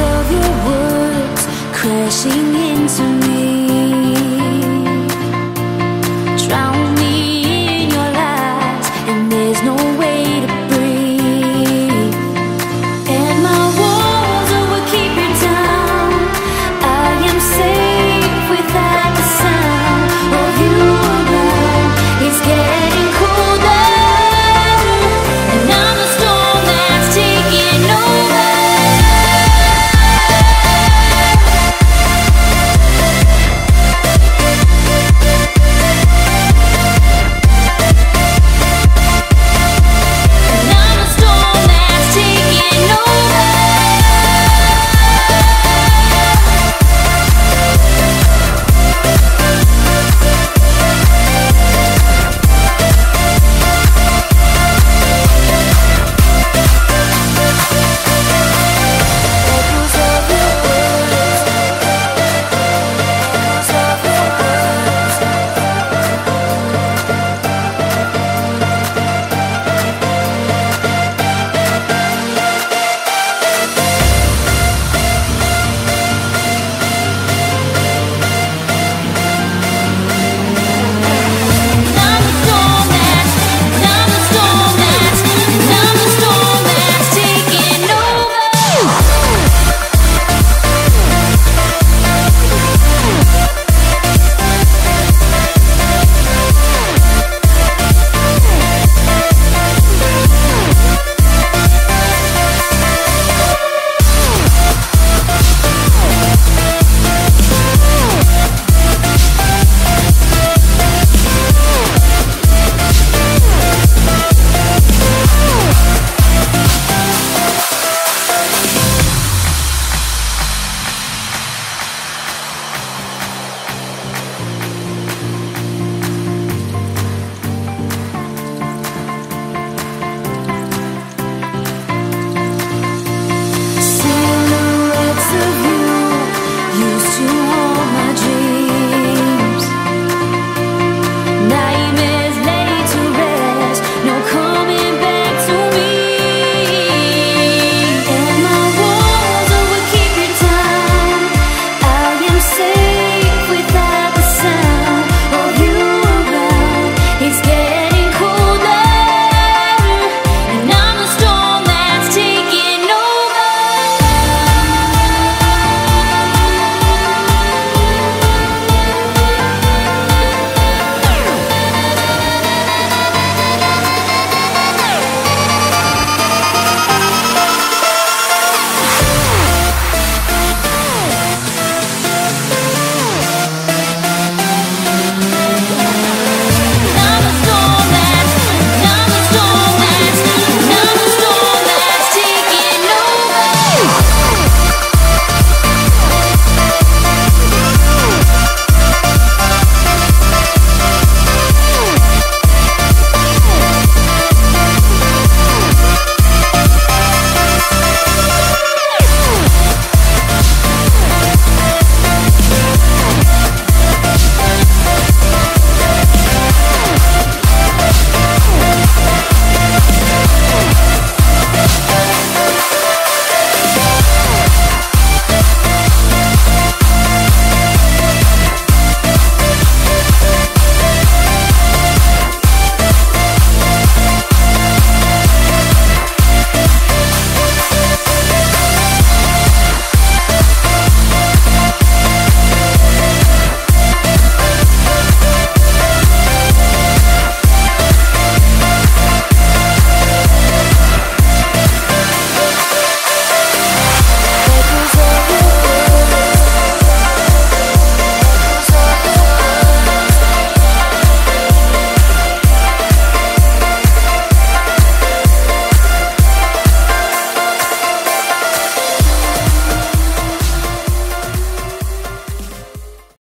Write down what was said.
of your words crashing into me.